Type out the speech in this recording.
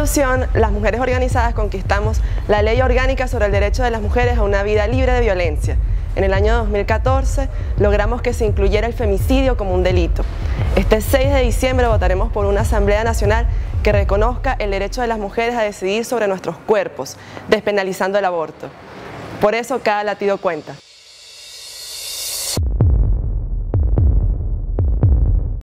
revolución, las mujeres organizadas conquistamos la Ley Orgánica sobre el Derecho de las Mujeres a una Vida Libre de Violencia. En el año 2014 logramos que se incluyera el femicidio como un delito. Este 6 de diciembre votaremos por una Asamblea Nacional que reconozca el derecho de las mujeres a decidir sobre nuestros cuerpos, despenalizando el aborto. Por eso cada latido cuenta.